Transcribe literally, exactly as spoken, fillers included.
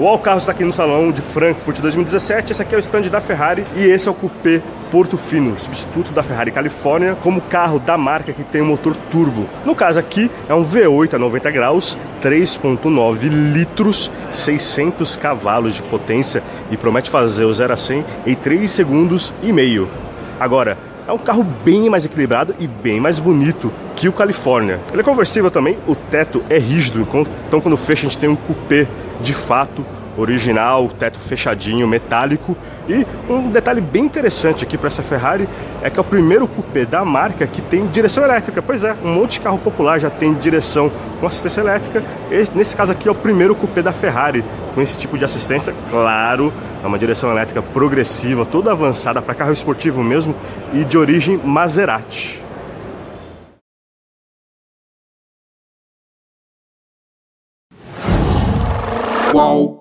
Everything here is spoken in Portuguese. O UOL Carros está aqui no Salão de Frankfurt dois mil e dezessete, esse aqui é o stand da Ferrari e esse é o Coupé Portofino, substituto da Ferrari Califórnia, como carro da marca que tem um motor turbo. No caso aqui é um V oito a noventa graus, três ponto nove litros, seiscentos cavalos de potência e promete fazer o zero a cem em três segundos e meio. Agora, é um carro bem mais equilibrado e bem mais bonito que o Califórnia. Ele é conversível também, o teto é rígido, então quando fecha a gente tem um coupé de fato original, teto fechadinho, metálico. E um detalhe bem interessante aqui para essa Ferrari é que é o primeiro coupé da marca que tem direção elétrica. Pois é, um monte de carro popular já tem direção com assistência elétrica. Esse, nesse caso aqui é o primeiro coupé da Ferrari com esse tipo de assistência, claro, é uma direção elétrica progressiva, toda avançada para carro esportivo mesmo e de origem Maserati. Uau!